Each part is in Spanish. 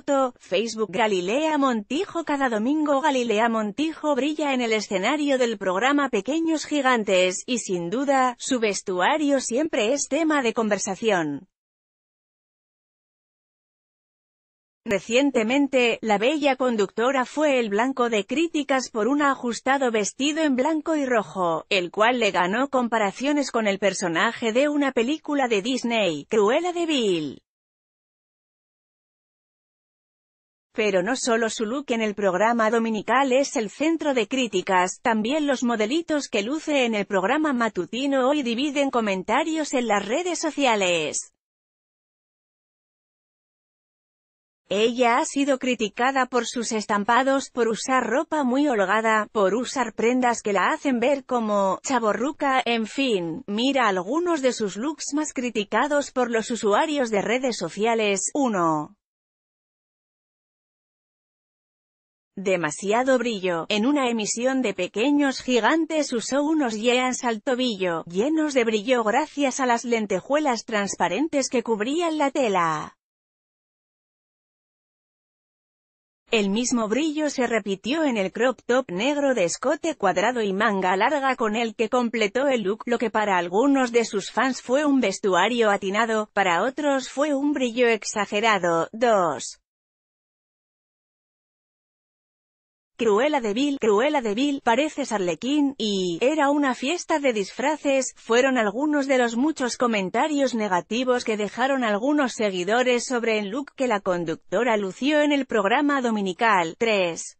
Foto, Facebook Galilea Montijo. Cada domingo Galilea Montijo brilla en el escenario del programa Pequeños Gigantes, y sin duda, su vestuario siempre es tema de conversación. Recientemente, la bella conductora fue el blanco de críticas por un ajustado vestido en blanco y rojo, el cual le ganó comparaciones con el personaje de una película de Disney, Cruella de Vil. Pero no solo su look en el programa dominical es el centro de críticas, también los modelitos que luce en el programa matutino hoy dividen comentarios en las redes sociales. Ella ha sido criticada por sus estampados, por usar ropa muy holgada, por usar prendas que la hacen ver como chavorruca, en fin. Mira algunos de sus looks más criticados por los usuarios de redes sociales. 1. Demasiado brillo. En una emisión de Pequeños Gigantes usó unos jeans al tobillo, llenos de brillo gracias a las lentejuelas transparentes que cubrían la tela. El mismo brillo se repitió en el crop top negro de escote cuadrado y manga larga con el que completó el look, lo que para algunos de sus fans fue un vestuario atinado, para otros fue un brillo exagerado. 2. Cruella de Vil. Cruella de Vil, pareces Arlequín, y era una fiesta de disfraces, fueron algunos de los muchos comentarios negativos que dejaron algunos seguidores sobre el look que la conductora lució en el programa dominical. 3.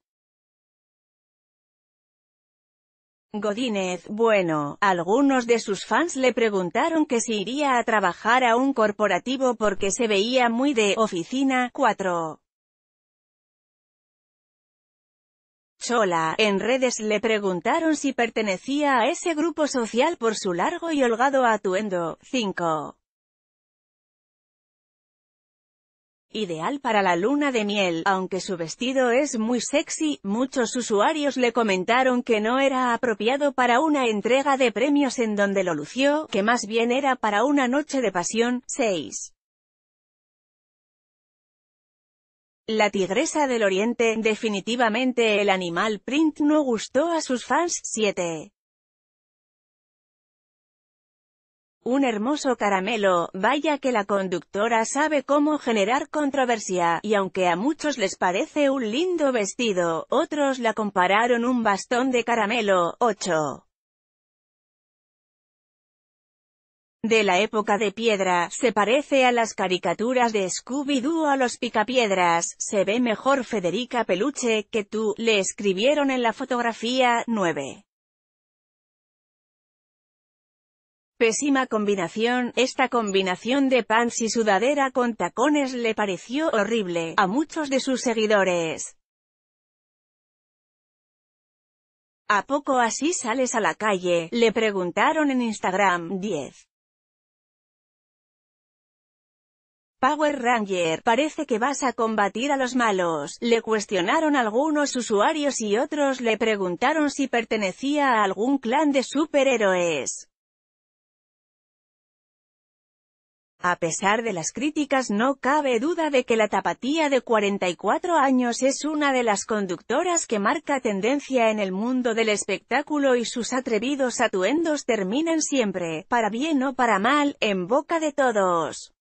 Godínez. Bueno, algunos de sus fans le preguntaron que si iría a trabajar a un corporativo porque se veía muy de oficina. 4. Chola. En redes le preguntaron si pertenecía a ese grupo social por su largo y holgado atuendo. 5. Ideal para la luna de miel. Aunque su vestido es muy sexy, muchos usuarios le comentaron que no era apropiado para una entrega de premios en donde lo lució, que más bien era para una noche de pasión. 6. La tigresa del oriente. Definitivamente el animal print no gustó a sus fans. 7. Un hermoso caramelo. Vaya que la conductora sabe cómo generar controversia, y aunque a muchos les parece un lindo vestido, otros la compararon un bastón de caramelo. 8. De la época de piedra, se parece a las caricaturas de Scooby-Doo, a los Picapiedras, se ve mejor Federica Peluche que tú, le escribieron en la fotografía. 9. Pésima combinación. Esta combinación de pants y sudadera con tacones le pareció horrible a muchos de sus seguidores. ¿A poco así sales a la calle?, le preguntaron en Instagram. 10. Power Ranger, parece que vas a combatir a los malos, le cuestionaron algunos usuarios, y otros le preguntaron si pertenecía a algún clan de superhéroes. A pesar de las críticas, no cabe duda de que la tapatía de 44 años es una de las conductoras que marca tendencia en el mundo del espectáculo, y sus atrevidos atuendos terminan siempre, para bien o para mal, en boca de todos.